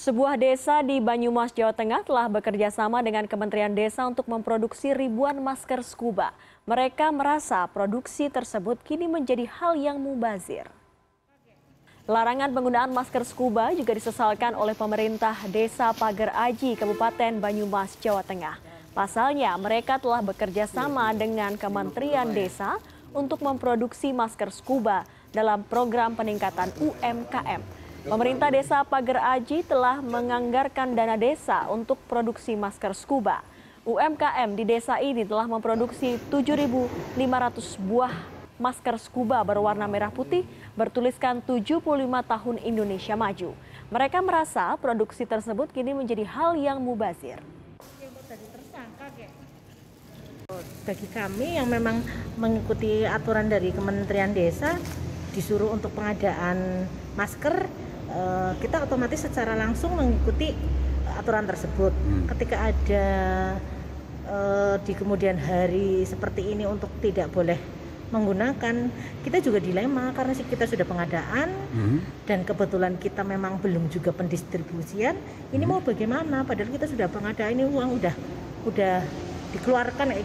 Sebuah desa di Banyumas, Jawa Tengah telah bekerja sama dengan Kementerian Desa untuk memproduksi ribuan masker scuba. Mereka merasa produksi tersebut kini menjadi hal yang mubazir. Larangan penggunaan masker scuba juga disesalkan oleh pemerintah Desa Pageraji, Kabupaten Banyumas, Jawa Tengah. Pasalnya, mereka telah bekerja sama dengan Kementerian Desa untuk memproduksi masker scuba dalam program peningkatan UMKM. Pemerintah Desa Pageraji telah menganggarkan dana desa untuk produksi masker scuba. UMKM di desa ini telah memproduksi 7.500 buah masker scuba berwarna merah putih bertuliskan 75 tahun Indonesia Maju. Mereka merasa produksi tersebut kini menjadi hal yang mubazir. Bagi kami yang memang mengikuti aturan dari Kementerian Desa, disuruh untuk pengadaan masker, kita otomatis secara langsung mengikuti aturan tersebut. Ketika ada di kemudian hari seperti ini untuk tidak boleh menggunakan, kita juga dilema karena kita sudah pengadaan dan kebetulan kita memang belum juga pendistribusian. Ini mau bagaimana? Padahal kita sudah pengadaan, ini uang udah dikeluarkan.